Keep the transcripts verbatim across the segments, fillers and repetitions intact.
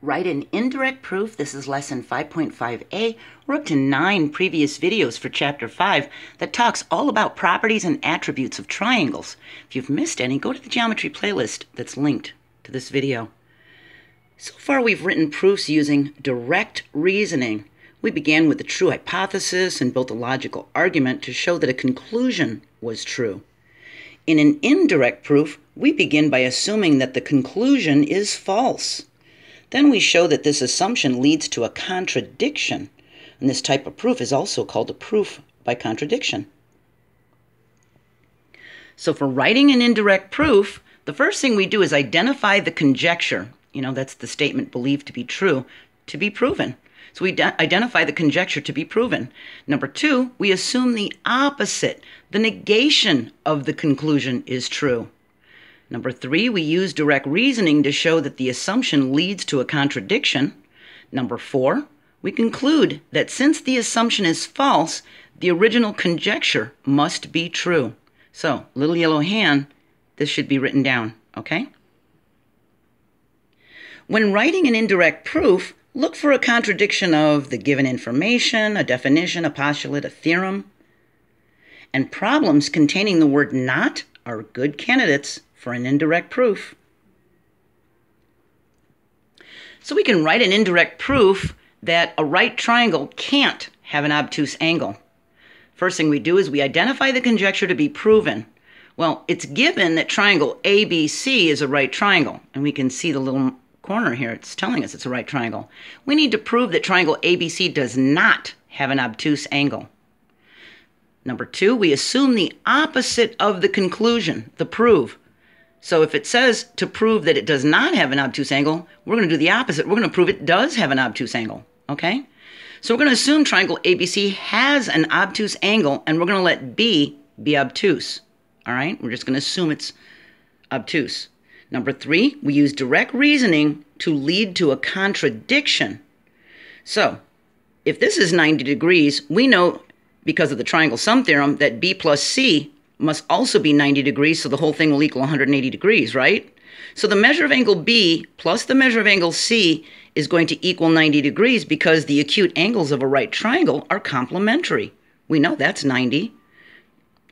Write an indirect proof. This is lesson five point five A. We're up to nine previous videos for chapter five that talks all about properties and attributes of triangles. If you've missed any, go to the geometry playlist that's linked to this video. So far we've written proofs using direct reasoning. We began with the true hypothesis and built a logical argument to show that a conclusion was true. In an indirect proof, we begin by assuming that the conclusion is false. Then we show that this assumption leads to a contradiction, and this type of proof is also called a proof by contradiction. So for writing an indirect proof, the first thing we do is identify the conjecture. You know, that's the statement believed to be true, to be proven. So we identify the conjecture to be proven. Number two, we assume the opposite, the negation of the conclusion is true. Number three, we use direct reasoning to show that the assumption leads to a contradiction. Number four, we conclude that since the assumption is false, the original conjecture must be true. So, little yellow hand, this should be written down, okay? When writing an indirect proof, look for a contradiction of the given information, a definition, a postulate, a theorem. And problems containing the word not are good candidates for an indirect proof. So we can write an indirect proof that a right triangle can't have an obtuse angle. First thing we do is we identify the conjecture to be proven. Well, it's given that triangle A B C is a right triangle, and we can see the little corner here, it's telling us it's a right triangle. We need to prove that triangle A B C does not have an obtuse angle. Number two, we assume the opposite of the conclusion, the prove. So if it says to prove that it does not have an obtuse angle, we're going to do the opposite. We're going to prove it does have an obtuse angle, okay? So we're going to assume triangle A B C has an obtuse angle, and we're going to let B be obtuse, all right? We're just going to assume it's obtuse. Number three, we use direct reasoning to lead to a contradiction. So if this is ninety degrees, we know because of the triangle sum theorem that B plus C must also be ninety degrees, so the whole thing will equal one hundred eighty degrees, right? So the measure of angle B plus the measure of angle C is going to equal ninety degrees because the acute angles of a right triangle are complementary. We know that's ninety,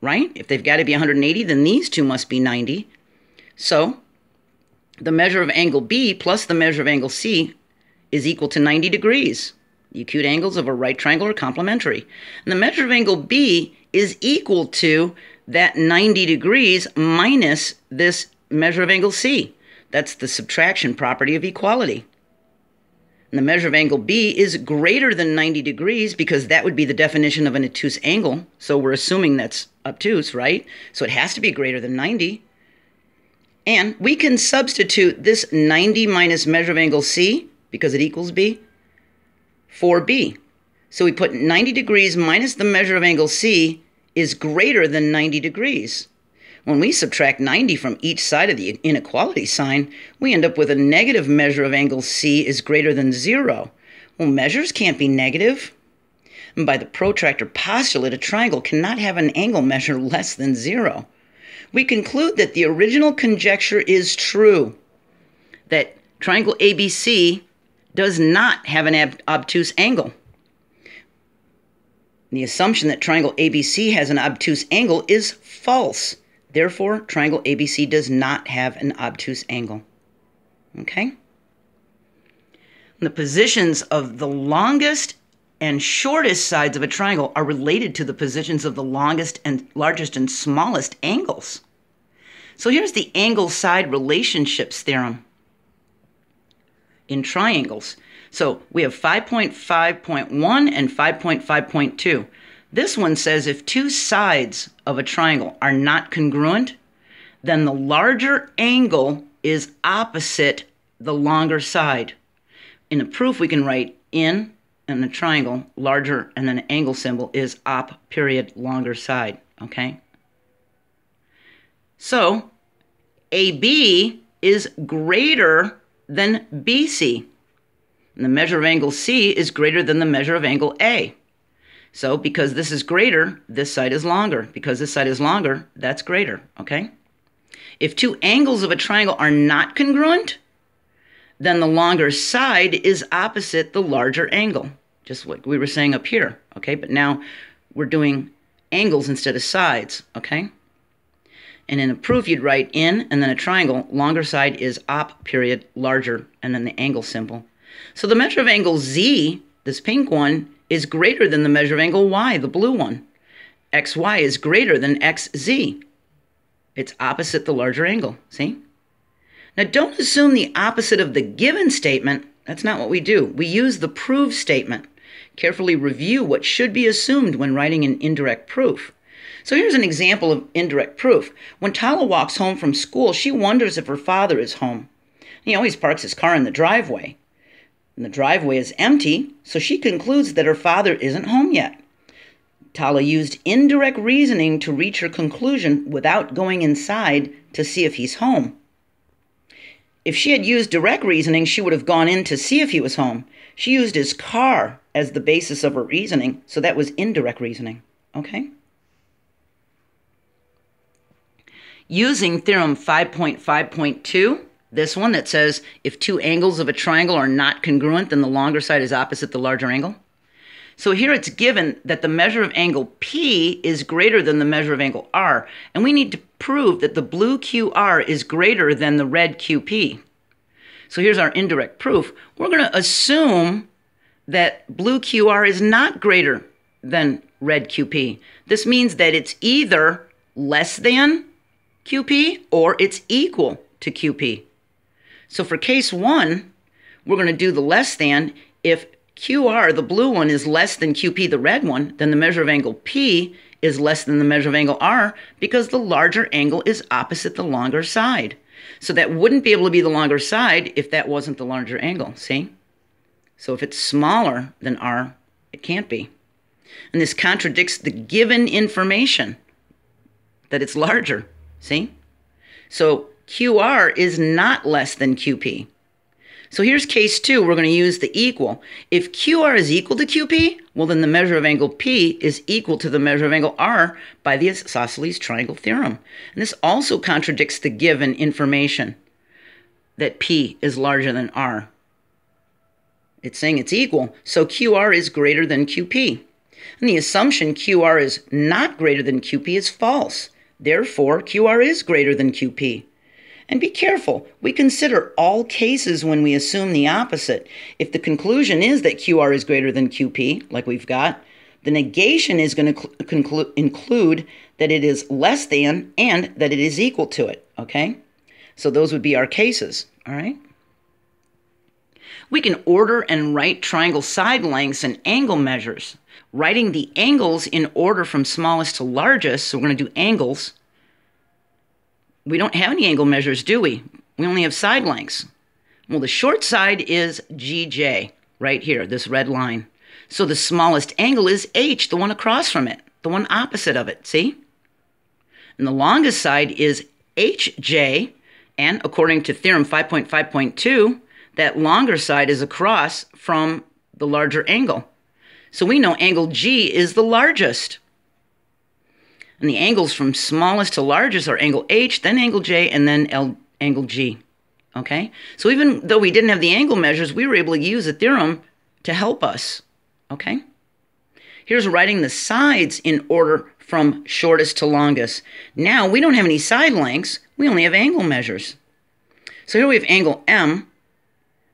right? If they've got to be one hundred eighty, then these two must be ninety. So the measure of angle B plus the measure of angle C is equal to ninety degrees. The acute angles of a right triangle are complementary. And the measure of angle B is equal to that ninety degrees minus this measure of angle C. That's the subtraction property of equality. And the measure of angle B is greater than ninety degrees because that would be the definition of an obtuse angle. So we're assuming that's obtuse, right? So it has to be greater than ninety. And we can substitute this ninety minus measure of angle C, because it equals B, for B. So we put ninety degrees minus the measure of angle C is greater than ninety degrees. When we subtract ninety from each side of the inequality sign, we end up with a negative measure of angle C is greater than zero. Well, measures can't be negative. And by the protractor postulate, a triangle cannot have an angle measure less than zero. We conclude that the original conjecture is true, that triangle A B C does not have an obtuse angle. The assumption that triangle A B C has an obtuse angle is false. Therefore, triangle A B C does not have an obtuse angle. Okay? And the positions of the longest and shortest sides of a triangle are related to the positions of the longest and largest and smallest angles. So here's the angle-side relationships theorem in triangles. So we have five point five point one and five point five point two. This one says if two sides of a triangle are not congruent, then the larger angle is opposite the longer side. In a proof, we can write in and the triangle, larger, and then an angle symbol is op period longer side, okay? So, A B is greater than B C. And the measure of angle C is greater than the measure of angle A. So, because this is greater, this side is longer. Because this side is longer, that's greater, okay? If two angles of a triangle are not congruent, then the longer side is opposite the larger angle, just like we were saying up here, okay? But now we're doing angles instead of sides, okay? And in a proof, you'd write in and then a triangle. Longer side is op period, larger, and then the angle symbol. So the measure of angle Z, this pink one, is greater than the measure of angle Y, the blue one. X Y is greater than X Z. It's opposite the larger angle, see? Now, don't assume the opposite of the given statement. That's not what we do. We use the prove statement. Carefully review what should be assumed when writing an indirect proof. So here's an example of indirect proof. When Tala walks home from school, she wonders if her father is home. He always parks his car in the driveway. And the driveway is empty, so she concludes that her father isn't home yet. Tala used indirect reasoning to reach her conclusion without going inside to see if he's home. If she had used direct reasoning, she would have gone in to see if he was home. She used his car as the basis of her reasoning, so that was indirect reasoning, okay? Using theorem five point five point two, this one that says if two angles of a triangle are not congruent, then the longer side is opposite the larger angle. So here it's given that the measure of angle P is greater than the measure of angle R, and we need to prove that the blue Q R is greater than the red Q P. So here's our indirect proof. We're going to assume that blue Q R is not greater than red Q P. This means that it's either less than Q P or it's equal to Q P. So for case one, we're going to do the less than. If Q R, the blue one, is less than Q P, the red one, then the measure of angle P is less than the measure of angle R because the larger angle is opposite the longer side. So that wouldn't be able to be the longer side if that wasn't the larger angle, see? So if it's smaller than R, it can't be. And this contradicts the given information that it's larger, see? So Q R is not less than Q P. So here's case two. We're going to use the equal. If Q R is equal to Q P, well, then the measure of angle P is equal to the measure of angle R by the isosceles triangle theorem. And this also contradicts the given information that P is larger than R. It's saying it's equal, so Q R is greater than Q P. And the assumption Q R is not greater than Q P is false. Therefore, Q R is greater than Q P. And be careful, we consider all cases when we assume the opposite. If the conclusion is that Q R is greater than Q P, like we've got, the negation is going to include that it is less than and that it is equal to it, okay? So those would be our cases, all right? We can order and write triangle side lengths and angle measures. Writing the angles in order from smallest to largest, so we're going to do angles. We don't have any angle measures, do we? We only have side lengths. Well, the short side is G J, right here, this red line. So the smallest angle is H, the one across from it, the one opposite of it, see? And the longest side is H J, and according to theorem five point five point two, that longer side is across from the larger angle. So we know angle G is the largest. And the angles from smallest to largest are angle H, then angle J, and then L, angle G. Okay? So even though we didn't have the angle measures, we were able to use a theorem to help us. Okay? Here's writing the sides in order from shortest to longest. Now, we don't have any side lengths. We only have angle measures. So here we have angle M.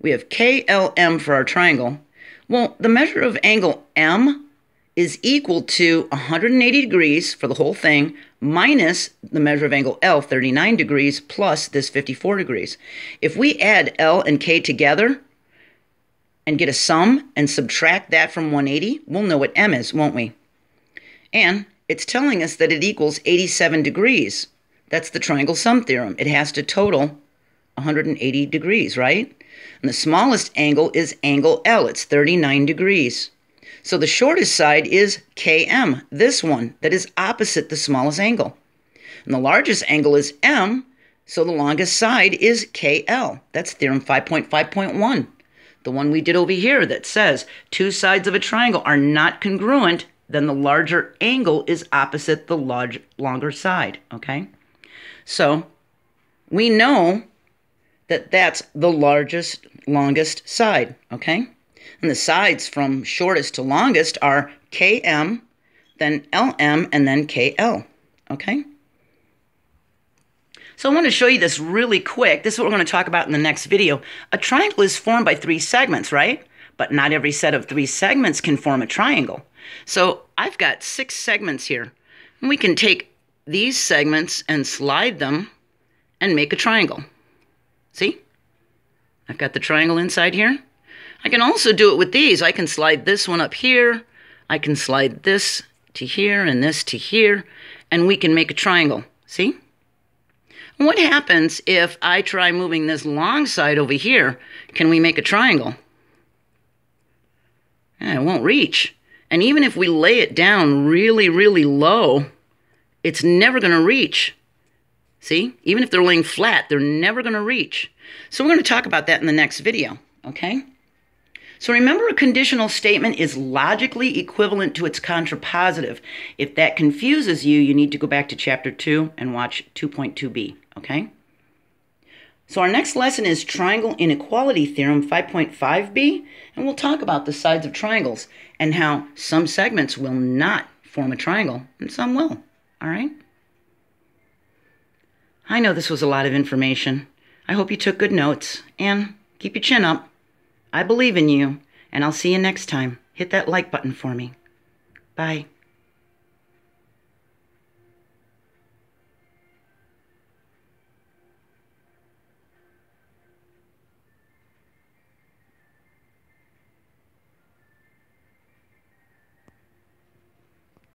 We have K L M for our triangle. Well, the measure of angle M is equal to one hundred eighty degrees for the whole thing minus the measure of angle L, thirty-nine degrees, plus this fifty-four degrees. If we add L and K together and get a sum and subtract that from one hundred eighty, we'll know what M is, won't we? And it's telling us that it equals eighty-seven degrees. That's the triangle sum theorem. It has to total one hundred eighty degrees, right? And the smallest angle is angle L. It's thirty-nine degrees. So the shortest side is K M, this one, that is opposite the smallest angle. And the largest angle is M, so the longest side is K L. That's theorem five point five point one, the one we did over here that says two sides of a triangle are not congruent, then the larger angle is opposite the large, longer side, okay? So we know that that's the largest longest side, okay? And the sides from shortest to longest are K M, then L M, and then K L, okay? So I want to show you this really quick. This is what we're going to talk about in the next video. A triangle is formed by three segments, right? But not every set of three segments can form a triangle. So I've got six segments here. And we can take these segments and slide them and make a triangle. See? I've got the triangle inside here. I can also do it with these. I can slide this one up here. I can slide this to here and this to here. And we can make a triangle. See? And what happens if I try moving this long side over here? Can we make a triangle? Yeah, it won't reach. And even if we lay it down really, really low, it's never going to reach. See? Even if they're laying flat, they're never going to reach. So we're going to talk about that in the next video, okay? So remember, a conditional statement is logically equivalent to its contrapositive. If that confuses you, you need to go back to Chapter two and watch two point two B, okay? So our next lesson is Triangle Inequality Theorem five point five B, and we'll talk about the sides of triangles and how some segments will not form a triangle and some will, all right? I know this was a lot of information. I hope you took good notes, and keep your chin up. I believe in you, and I'll see you next time. Hit that like button for me. Bye.